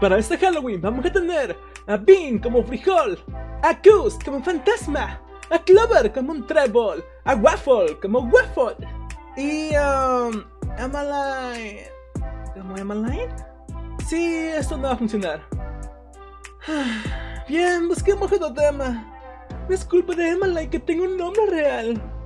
Para este Halloween vamos a tener a Bean como frijol, a Goose como fantasma, a Clover como un trébol, a Waffle como waffle y Amaline. ¿Como Amaline? Sí, esto no va a funcionar. Bien, busquemos otro tema. Disculpa de Amaline que tenga un nombre real.